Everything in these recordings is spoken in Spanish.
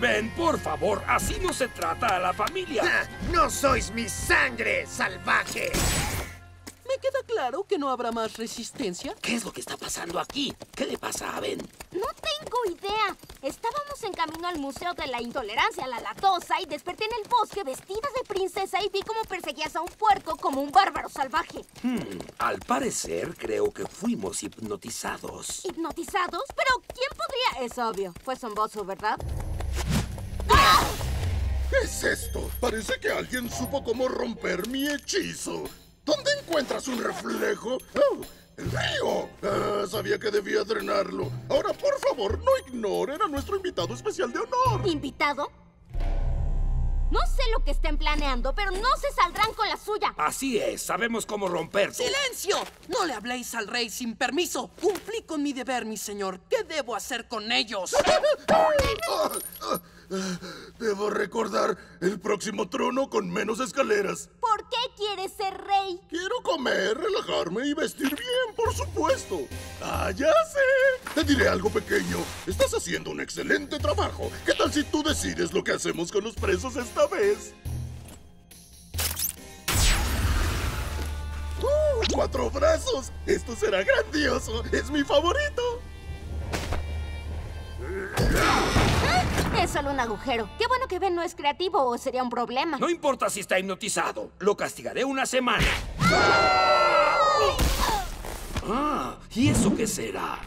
Ben, por favor, así no se trata a la familia. ¡No sois mi sangre, salvaje! ¿Me queda claro que no habrá más resistencia? ¿Qué es lo que está pasando aquí? ¿Qué le pasa a Ben? No tengo idea. Estábamos en camino al Museo de la Intolerancia a la Lactosa y desperté en el bosque vestida de princesa y vi cómo perseguías a un puerco como un bárbaro salvaje. Al parecer, creo que fuimos hipnotizados. ¿Hipnotizados? ¿Pero quién podría...? Es obvio. Fue Zombozo, ¿verdad? ¡Ah! ¿Qué es esto? Parece que alguien supo cómo romper mi hechizo. ¿Dónde encuentras un reflejo? ¡Oh! ¡El río! Ah, sabía que debía drenarlo. Ahora, por favor, no ignoren a nuestro invitado especial de honor. ¿Invitado? No sé lo que estén planeando, pero no se saldrán con la suya. Así es, sabemos cómo romper. ¡Silencio! No le habléis al rey sin permiso. Cumplí con mi deber, mi señor. ¿Qué debo hacer con ellos? Debo recordar el próximo trono con menos escaleras. ¿Por qué quieres ser rey? Quiero comer, relajarme y vestir bien, por supuesto. ¡Ah, ya sé! Te diré algo pequeño. Estás haciendo un excelente trabajo. ¿Qué tal si tú decides lo que hacemos con los presos esta vez? ¡Cuatro Brazos! ¡Esto será grandioso! ¡Es mi favorito! Es solo un agujero. Qué bueno que Ben no es creativo o sería un problema. No importa si está hipnotizado. Lo castigaré una semana. Ah, ¿y eso qué será?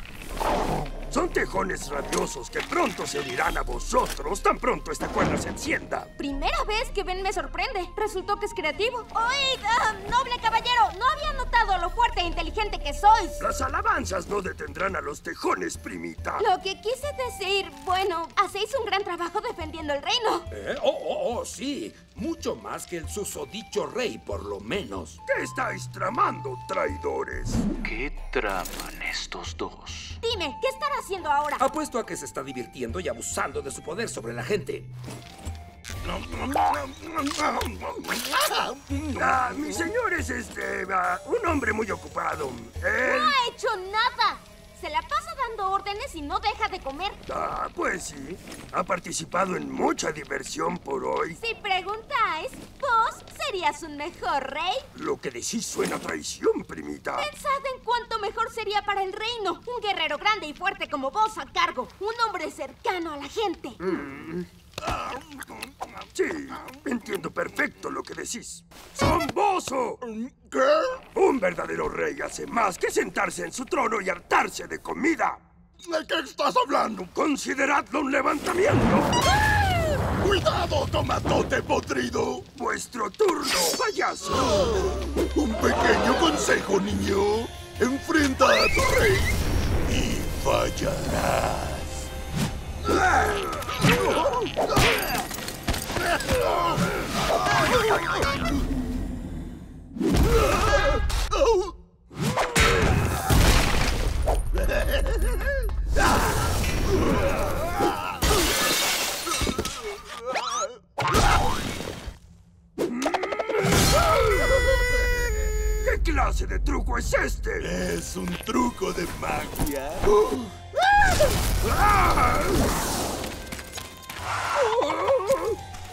Son tejones rabiosos que pronto se unirán a vosotros tan pronto esta cuerda se encienda. Primera vez que Ben me sorprende. Resultó que es creativo. ¡Oíd! ¡Noble caballero! No había notado lo fuerte e inteligente que sois. Las alabanzas no detendrán a los tejones, primita. Lo que quise decir, bueno, hacéis un gran trabajo defendiendo el reino. Oh, sí. Mucho más que el susodicho rey, por lo menos. ¿Qué estáis tramando, traidores? ¿Qué traman estos dos? Dime, ¿qué estará haciendo ahora? Apuesto a que se está divirtiendo y abusando de su poder sobre la gente. Mi señor es Esteba, un hombre muy ocupado. No ha hecho nada. Se la pasa dando órdenes y no deja de comer. Ah, pues sí. Ha participado en mucha diversión por hoy. Si preguntáis, vos serías un mejor rey. Lo que decís suena a traición, primita. Pensad en cuánto mejor sería para el reino. Un guerrero grande y fuerte como vos a cargo. Un hombre cercano a la gente. Sí, entiendo perfecto lo que decís. ¡Zombozo! ¿Qué? Un verdadero rey hace más que sentarse en su trono y hartarse de comida. ¿De qué estás hablando? Consideradlo un levantamiento. ¡Cuidado, tomatote podrido! ¡Vuestro turno, payaso! Un pequeño consejo, niño. Enfrenta a tu rey y fallarás. ¿Qué clase de truco es este? Es un truco de magia.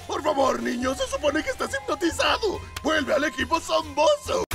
Por favor, niño, se supone que estás hipnotizado. ¡Vuelve al equipo Zombozo!